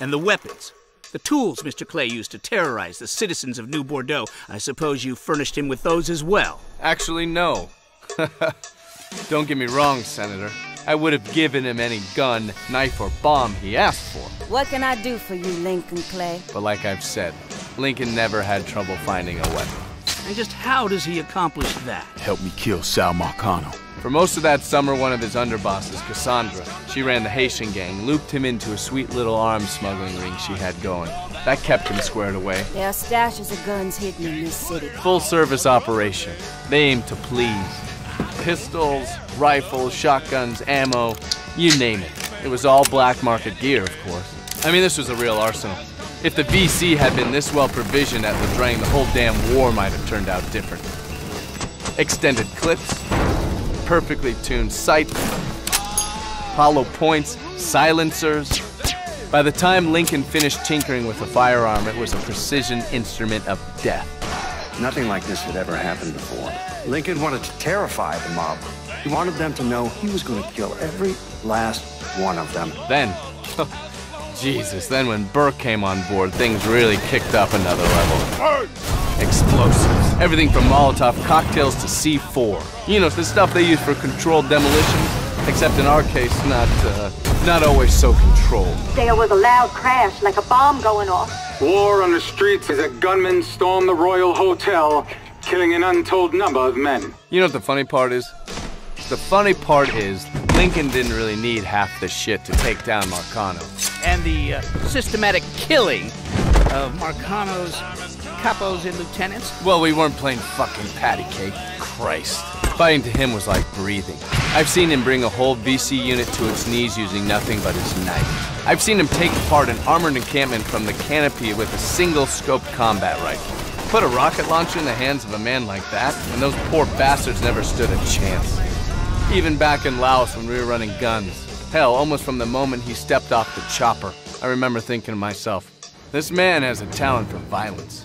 And the weapons. The tools Mr. Clay used to terrorize the citizens of New Bordeaux. I suppose you furnished him with those as well. Actually, no. Don't get me wrong, Senator. I would have given him any gun, knife, or bomb he asked for. What can I do for you, Lincoln Clay? But like I've said, Lincoln never had trouble finding a weapon. And just how does he accomplish that? Help me kill Sal Marcano. For most of that summer, one of his underbosses, Cassandra, she ran the Haitian gang, looped him into a sweet little arms smuggling ring she had going. That kept him squared away. There are stashes of guns hidden in this city. Full service operation. They aim to please. Pistols, rifles, shotguns, ammo, you name it. It was all black market gear, of course. I mean, this was a real arsenal. If the V.C. had been this well provisioned at La Drang, the whole damn war might have turned out different. Extended clips, perfectly tuned sights, hollow points, silencers. By the time Lincoln finished tinkering with the firearm, it was a precision instrument of death. Nothing like this had ever happened before. Lincoln wanted to terrify the mob. He wanted them to know he was going to kill every last one of them. Then, Jesus, then when Burke came on board, things really kicked up another level. Explosives. Everything from Molotov cocktails to C4. You know, the stuff they use for controlled demolitions, except in our case, not always so controlled. There was a loud crash, like a bomb going off. War on the streets as a gunman stormed the Royal Hotel, killing an untold number of men. You know what the funny part is? The funny part is, Lincoln didn't really need half the shit to take down Marcano. And the systematic killing of Marcano's capos and lieutenants? Well, we weren't playing fucking patty cake. Christ. Fighting to him was like breathing. I've seen him bring a whole V.C. unit to its knees using nothing but his knife. I've seen him take apart an armored encampment from the canopy with a single scope combat rifle. Put a rocket launcher in the hands of a man like that, and those poor bastards never stood a chance. Even back in Laos when we were running guns. Hell, almost from the moment he stepped off the chopper, I remember thinking to myself, this man has a talent for violence.